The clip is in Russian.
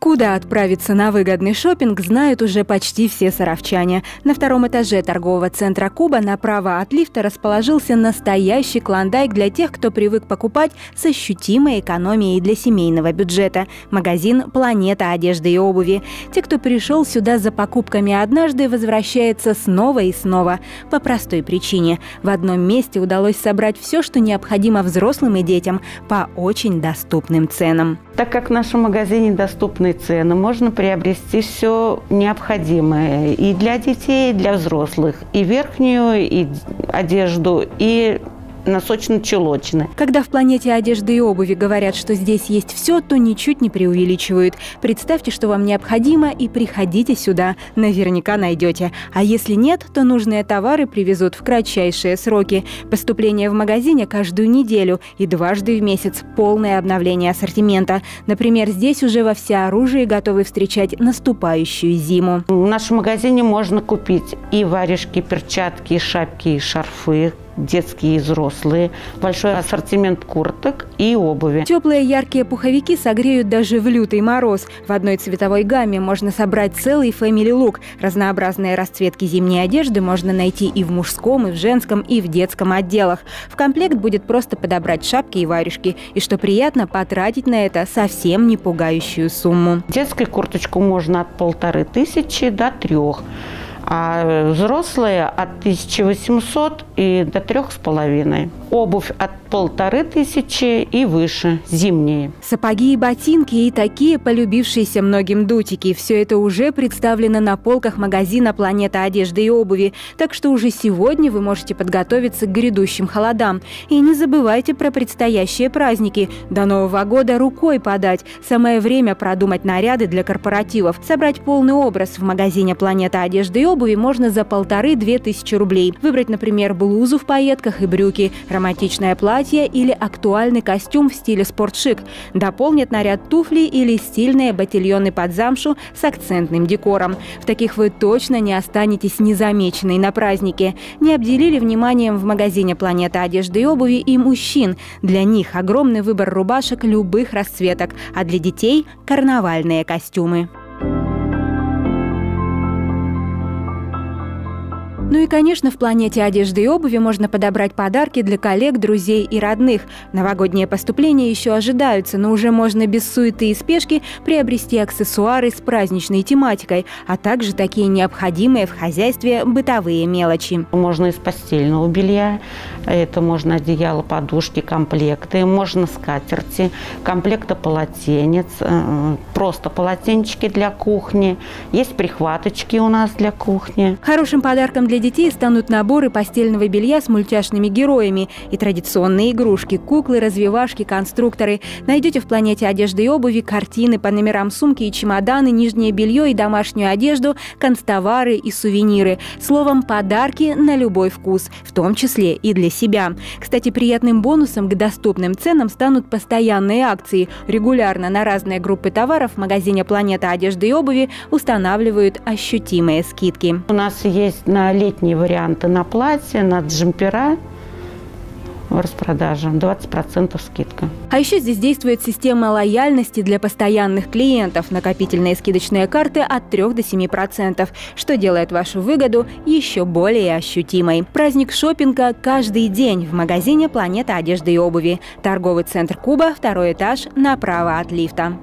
Куда отправиться на выгодный шопинг, знают уже почти все саровчане. На втором этаже торгового центра «Куба» направо от лифта расположился настоящий клондайк для тех, кто привык покупать с ощутимой экономией для семейного бюджета. Магазин «Планета одежды и обуви». Те, кто пришел сюда за покупками однажды, возвращаются снова и снова. По простой причине. В одном месте удалось собрать все, что необходимо взрослым и детям по очень доступным ценам. Так как в нашем магазине доступны цены, можно приобрести все необходимое и для детей, и для взрослых, и верхнюю, и одежду, и носочно-чулочны. Когда в «Планете одежды и обуви» говорят, что здесь есть все, то ничуть не преувеличивают. Представьте, что вам необходимо, и приходите сюда. Наверняка найдете. А если нет, то нужные товары привезут в кратчайшие сроки. Поступление в магазине каждую неделю и дважды в месяц полное обновление ассортимента. Например, здесь уже во всеоружии готовы встречать наступающую зиму. В нашем магазине можно купить и варежки, перчатки, и шапки, и шарфы. Детские и взрослые, большой ассортимент курток и обуви. Теплые яркие пуховики согреют даже в лютый мороз. В одной цветовой гамме можно собрать целый фэмили-лук. Разнообразные расцветки зимней одежды можно найти и в мужском, и в женском, и в детском отделах. В комплект будет просто подобрать шапки и варежки. И, что приятно, потратить на это совсем не пугающую сумму. Детскую курточку можно от 1500 до 3 000. А взрослые от 1800 и до 3 500. Обувь от 1500 и выше, зимние. Сапоги и ботинки, и такие полюбившиеся многим дутики. Все это уже представлено на полках магазина «Планета одежды и обуви». Так что уже сегодня вы можете подготовиться к грядущим холодам. И не забывайте про предстоящие праздники. До Нового года рукой подать. Самое время продумать наряды для корпоративов. Собрать полный образ в магазине «Планета одежды и обуви» можно за 1500–2000 рублей. Выбрать, например, блузу в пайетках и брюки, романтичное платье или актуальный костюм в стиле спортшик. Дополнят наряд туфли или стильные ботильоны под замшу с акцентным декором. В таких вы точно не останетесь незамеченной на празднике. Не обделили вниманием в магазине «Планета одежды и обуви» и мужчин. Для них огромный выбор рубашек любых расцветок, а для детей – карнавальные костюмы. Ну и, конечно, в «Планете одежды и обуви» можно подобрать подарки для коллег, друзей и родных. Новогодние поступления еще ожидаются, но уже можно без суеты и спешки приобрести аксессуары с праздничной тематикой, а также такие необходимые в хозяйстве бытовые мелочи. Можно из постельного белья, это можно одеяло, подушки, комплекты, можно скатерти, комплекты полотенец, просто полотенчики для кухни, есть прихваточки у нас для кухни. Хорошим подарком для детей станут наборы постельного белья с мультяшными героями и традиционные игрушки, куклы, развивашки, конструкторы. Найдете в «Планете одежды и обуви» картины по номерам сумки и чемоданы, нижнее белье и домашнюю одежду, канцтовары и сувениры. Словом, подарки на любой вкус, в том числе и для себя. Кстати, приятным бонусом к доступным ценам станут постоянные акции. Регулярно на разные группы товаров в магазине «Планета одежды и обуви» устанавливают ощутимые скидки. У нас есть на летние варианты на платье, на джемпера в распродаже 20% скидка. А еще здесь действует система лояльности для постоянных клиентов. Накопительные скидочные карты от 3 до 7%, что делает вашу выгоду еще более ощутимой. Праздник шопинга каждый день в магазине «Планета одежды и обуви». Торговый центр «Куба», 2-й этаж, направо от лифта.